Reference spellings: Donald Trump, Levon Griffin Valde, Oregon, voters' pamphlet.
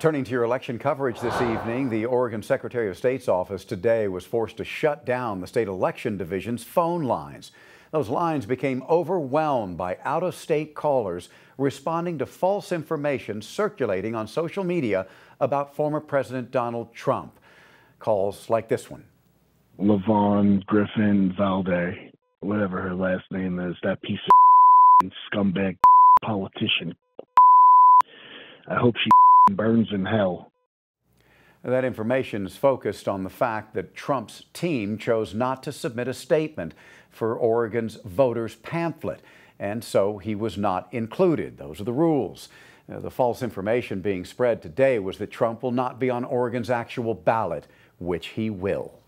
Turning to your election coverage this evening, the Oregon Secretary of State's office today was forced to shut down the state election division's phone lines. Those lines became overwhelmed by out-of-state callers responding to false information circulating on social media about former President Donald Trump. Calls like this one. Levon Griffin Valde, whatever her last name is, that piece of scumbag politician. I hope she burns in hell. That information is focused on the fact that Trump's team chose not to submit a statement for Oregon's voters' pamphlet, and so he was not included. Those are the rules. The false information being spread today was that Trump will not be on Oregon's actual ballot, which he will.